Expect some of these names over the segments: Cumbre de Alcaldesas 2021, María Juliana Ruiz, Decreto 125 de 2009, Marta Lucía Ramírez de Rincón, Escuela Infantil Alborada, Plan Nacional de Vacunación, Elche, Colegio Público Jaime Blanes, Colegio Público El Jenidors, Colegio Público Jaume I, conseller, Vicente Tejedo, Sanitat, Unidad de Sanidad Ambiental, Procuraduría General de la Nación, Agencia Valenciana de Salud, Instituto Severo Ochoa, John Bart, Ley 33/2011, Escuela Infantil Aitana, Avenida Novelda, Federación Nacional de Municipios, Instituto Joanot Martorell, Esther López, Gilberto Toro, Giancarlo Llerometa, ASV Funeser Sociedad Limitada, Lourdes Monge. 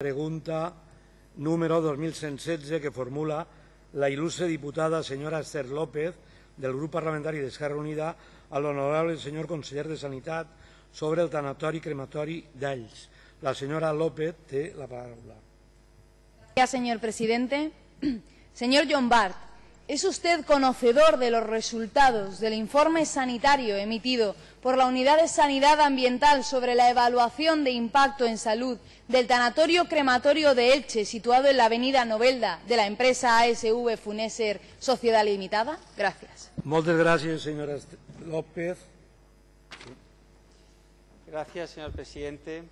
Pregunta número 2116 que formula la ilustre diputada señora Esther López del Grup Parlamentari d'Esquerra Unida a l'honorable senyor conseller de Sanitat sobre el tanatori crematori d'Ells. La señora López té la paraula. Gracias, señor presidente. Señor John Bart, ¿es usted conocedor de los resultados del informe sanitario emitido por la Unidad de Sanidad Ambiental sobre la evaluación de impacto en salud del tanatorio crematorio de Elche, situado en la Avenida Novelda, de la empresa ASV Funeser Sociedad Limitada? Gracias. Muchas gracias, señora López. Gracias, señor presidente.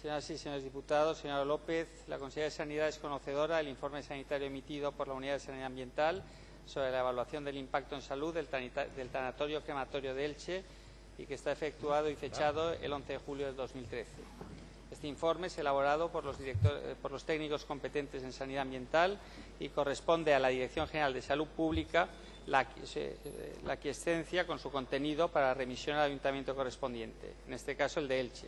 Señoras y señores diputados, señora López, la consejera de Sanidad es conocedora del informe sanitario emitido por la Unidad de Sanidad Ambiental sobre la evaluación del impacto en salud del tanatorio crematorio de Elche y que está efectuado y fechado el 11 de julio de 2013. Este informe es elaborado por los técnicos competentes en sanidad ambiental y corresponde a la Dirección General de Salud Pública la aquiescencia con su contenido para remisión al ayuntamiento correspondiente, en este caso el de Elche,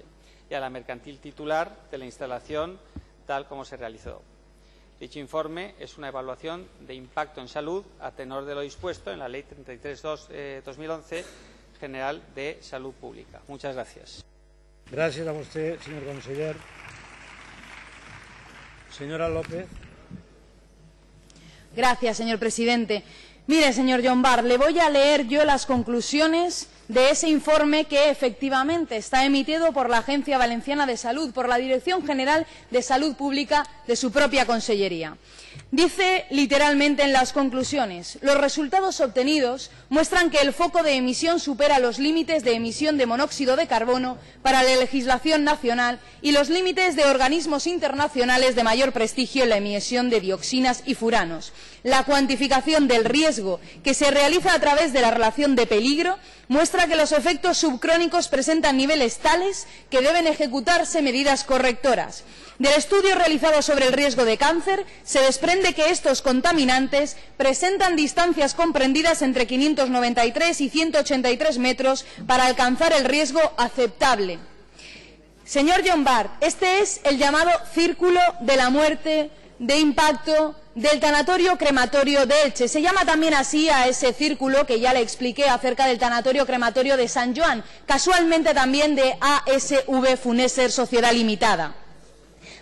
y a la mercantil titular de la instalación tal como se realizó. Dicho informe es una evaluación de impacto en salud a tenor de lo dispuesto en la Ley 33/2011 General de Salud Pública. Muchas gracias. Gracias a usted, señor conseller. Señora López. Gracias, señor presidente. Mire, señor John Bart, le voy a leer yo las conclusiones de ese informe que efectivamente está emitido por la Agencia Valenciana de Salud, por la Dirección General de Salud Pública de su propia consellería. Dice literalmente en las conclusiones: los resultados obtenidos muestran que el foco de emisión supera los límites de emisión de monóxido de carbono para la legislación nacional y los límites de organismos internacionales de mayor prestigio en la emisión de dioxinas y furanos. La cuantificación del riesgo que se realiza a través de la relación de peligro muestra que los efectos subcrónicos presentan niveles tales que deben ejecutarse medidas correctoras. Del estudio realizado sobre el riesgo de cáncer se desprende que estos contaminantes presentan distancias comprendidas entre 593 y 183 metros para alcanzar el riesgo aceptable. Señor John Bart, este es el llamado círculo de la muerte de impacto del tanatorio crematorio de Elche. Se llama también así a ese círculo que ya le expliqué acerca del tanatorio crematorio de San Joan, casualmente también de ASV Funeser Sociedad Limitada.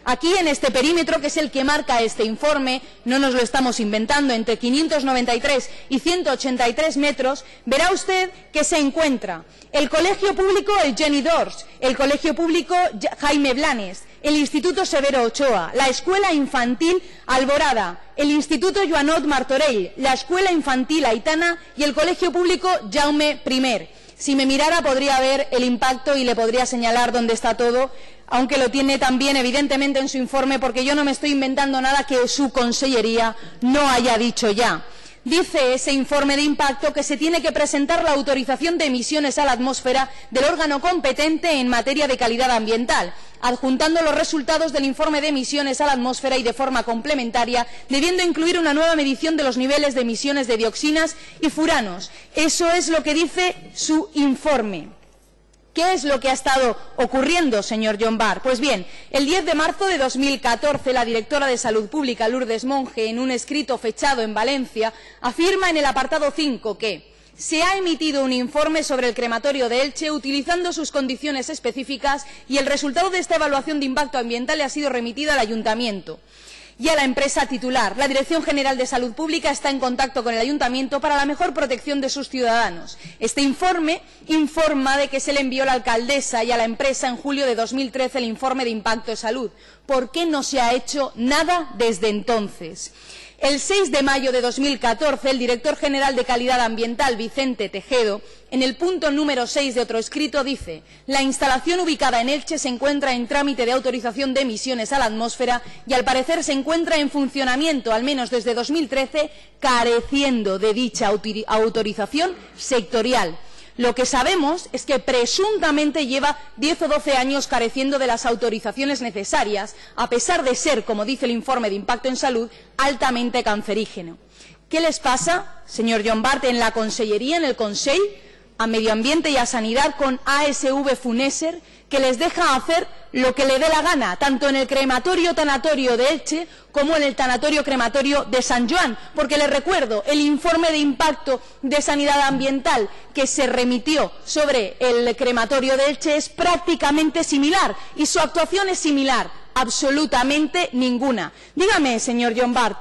Aquí, en este perímetro, que es el que marca este informe, no nos lo estamos inventando, entre 593 y 183 metros, verá usted que se encuentra el Colegio Público El Jenidors, el Colegio Público Jaime Blanes, el Instituto Severo Ochoa, la Escuela Infantil Alborada, el Instituto Joanot Martorell, la Escuela Infantil Aitana y el Colegio Público Jaume I. Si me mirara podría ver el impacto y le podría señalar dónde está todo, aunque lo tiene también evidentemente en su informe, porque yo no me estoy inventando nada que su consellería no haya dicho ya. Dice ese informe de impacto que se tiene que presentar la autorización de emisiones a la atmósfera del órgano competente en materia de calidad ambiental, adjuntando los resultados del informe de emisiones a la atmósfera y de forma complementaria, debiendo incluir una nueva medición de los niveles de emisiones de dioxinas y furanos. Eso es lo que dice su informe. ¿Qué es lo que ha estado ocurriendo, señor John Bart? Pues bien, el 10 de marzo de 2014, la directora de Salud Pública, Lourdes Monge, en un escrito fechado en Valencia, afirma en el apartado 5 que se ha emitido un informe sobre el crematorio de Elche utilizando sus condiciones específicas y el resultado de esta evaluación de impacto ambiental le ha sido remitido al ayuntamiento y a la empresa titular. La Dirección General de Salud Pública está en contacto con el ayuntamiento para la mejor protección de sus ciudadanos. Este informe informa de que se le envió a la alcaldesa y a la empresa en julio de 2013 el informe de impacto de salud. ¿Por qué no se ha hecho nada desde entonces? El 6 de mayo de 2014, el director general de Calidad Ambiental, Vicente Tejedo, en el punto número 6 de otro escrito dice: la instalación ubicada en Elche se encuentra en trámite de autorización de emisiones a la atmósfera y al parecer se encuentra en funcionamiento, al menos desde 2013, careciendo de dicha autorización sectorial. Lo que sabemos es que presuntamente lleva 10 o 12 años careciendo de las autorizaciones necesarias, a pesar de ser, como dice el informe de impacto en salud, altamente cancerígeno. ¿Qué les pasa, señor John Bart, en la consellería, en el Consell? a Medio Ambiente y a Sanidad con ASV Funeser, que les deja hacer lo que le dé la gana, tanto en el crematorio-tanatorio de Elche como en el tanatorio-crematorio de San Joan, porque les recuerdo el informe de impacto de sanidad ambiental que se remitió sobre el crematorio de Elche es prácticamente similar y su actuación es similar, absolutamente ninguna. Dígame, señor John Bart,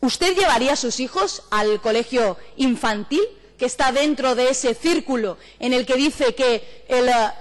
¿usted llevaría a sus hijos al colegio infantil, que está dentro de ese círculo en el que dice que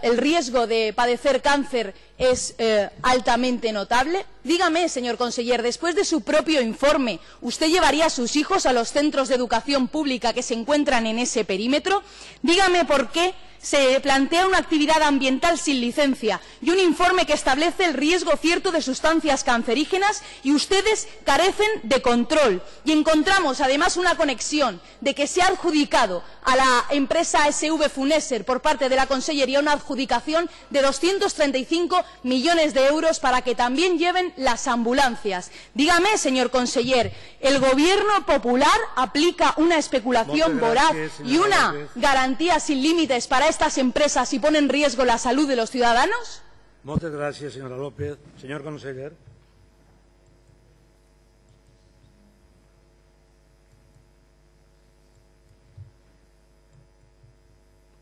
el riesgo de padecer cáncer es altamente notable? Dígame, señor conseller, después de su propio informe, ¿usted llevaría a sus hijos a los centros de educación pública que se encuentran en ese perímetro? Dígame por qué se plantea una actividad ambiental sin licencia y un informe que establece el riesgo cierto de sustancias cancerígenas y ustedes carecen de control. Y encontramos además una conexión de que se ha adjudicado a la empresa ASV Funeser por parte de la Consellería una adjudicación de 235 millones de euros para que también lleven las ambulancias. Dígame, señor conseller, el Gobierno Popular aplica una especulación voraz y una garantía sin límites para estas empresas y pone en riesgo la salud de los ciudadanos? Muchas gracias, señora López. Señor conseller.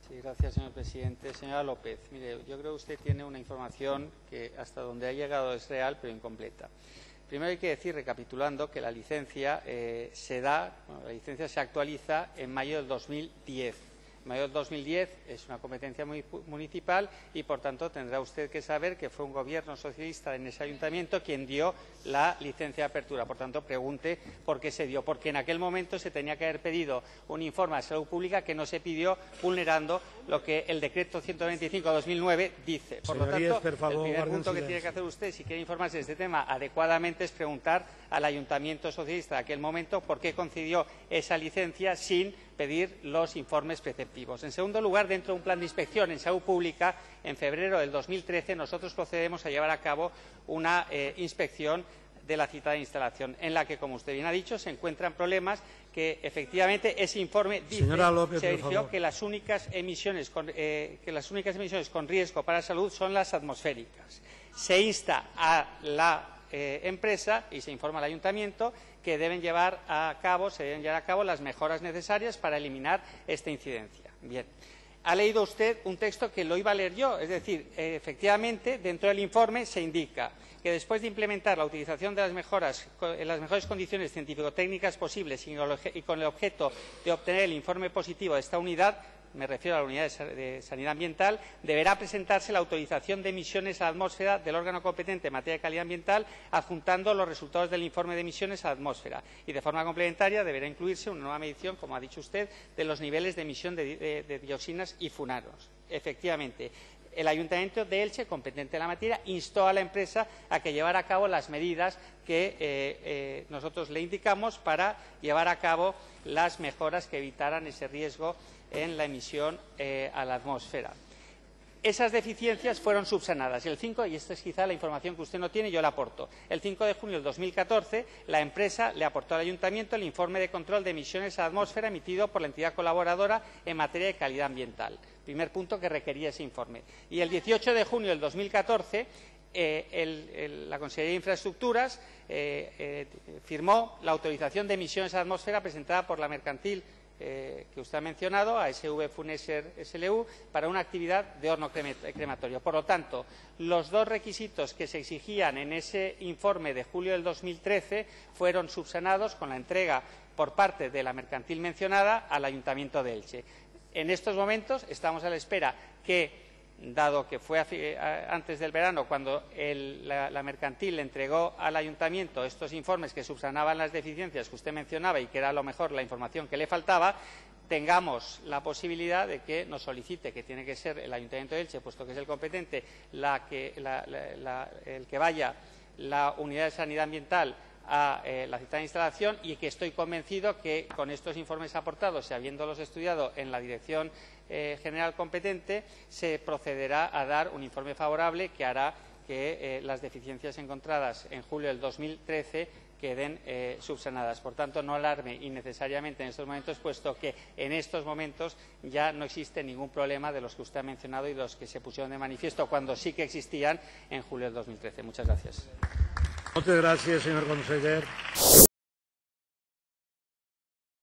Sí, gracias, señor presidente. Señora López, mire, yo creo que usted tiene una información que hasta donde ha llegado es real, pero incompleta. Primero hay que decir, recapitulando, que la licencia se actualiza en mayo del 2010. Mayo del 2010 es una competencia municipal y, por tanto, tendrá usted que saber que fue un gobierno socialista en ese ayuntamiento quien dio la licencia de apertura. Por tanto, pregunte por qué se dio, porque en aquel momento se tenía que haber pedido un informe de salud pública que no se pidió, vulnerando lo que el Decreto 125 de 2009 dice. Por lo tanto, el primer punto que tiene que hacer usted, si quiere informarse de este tema adecuadamente, es preguntar al ayuntamiento socialista de aquel momento por qué concedió esa licencia sin pedir los informes preceptivos. En segundo lugar, dentro de un plan de inspección en salud pública, en febrero del 2013 nosotros procedemos a llevar a cabo una inspección de la citada instalación, en la que, como usted bien ha dicho, se encuentran problemas que efectivamente ese informe dice, señora López, se verificó que las únicas emisiones con riesgo para la salud son las atmosféricas. Se insta a la empresa y se informa al ayuntamiento que se deben llevar a cabo las mejoras necesarias para eliminar esta incidencia. Bien. Ha leído usted un texto que lo iba a leer yo, es decir, efectivamente, dentro del informe se indica que después de implementar la utilización de las mejoras en las mejores condiciones científico-técnicas posibles y con el objeto de obtener el informe positivo de esta unidad, me refiero a la unidad de sanidad ambiental, deberá presentarse la autorización de emisiones a la atmósfera del órgano competente en materia de calidad ambiental, adjuntando los resultados del informe de emisiones a la atmósfera. Y de forma complementaria deberá incluirse una nueva medición, como ha dicho usted, de los niveles de emisión de dioxinas y funanos. Efectivamente, el Ayuntamiento de Elche, competente en la materia, instó a la empresa a que llevara a cabo las medidas que nosotros le indicamos para llevar a cabo las mejoras que evitaran ese riesgo en la emisión a la atmósfera. Esas deficiencias fueron subsanadas. El 5, y esta es quizá la información que usted no tiene, yo la aporto. El 5 de junio del 2014, la empresa le aportó al ayuntamiento el informe de control de emisiones a la atmósfera emitido por la entidad colaboradora en materia de calidad ambiental. Primer punto que requería ese informe. Y el 18 de junio del 2014, la Consejería de Infraestructuras firmó la autorización de emisiones a la atmósfera presentada por la mercantil que usted ha mencionado, ASV Funeser SLU, para una actividad de horno crematorio. Por lo tanto, los dos requisitos que se exigían en ese informe de julio del 2013 fueron subsanados con la entrega por parte de la mercantil mencionada al Ayuntamiento de Elche. En estos momentos estamos a la espera que, dado que fue antes del verano cuando la mercantil le entregó al ayuntamiento estos informes que subsanaban las deficiencias que usted mencionaba y que era a lo mejor la información que le faltaba, tengamos la posibilidad de que nos solicite, que tiene que ser el Ayuntamiento de Elche, puesto que es el competente, el que vaya la unidad de sanidad ambiental a la citada instalación, y que estoy convencido que con estos informes aportados y habiéndolos estudiado en la dirección general competente, se procederá a dar un informe favorable que hará que las deficiencias encontradas en julio del 2013 queden subsanadas. Por tanto, no alarme innecesariamente en estos momentos, puesto que en estos momentos ya no existe ningún problema de los que usted ha mencionado y los que se pusieron de manifiesto cuando sí que existían en julio del 2013. Muchas gracias. Muchas gracias, señor consejero.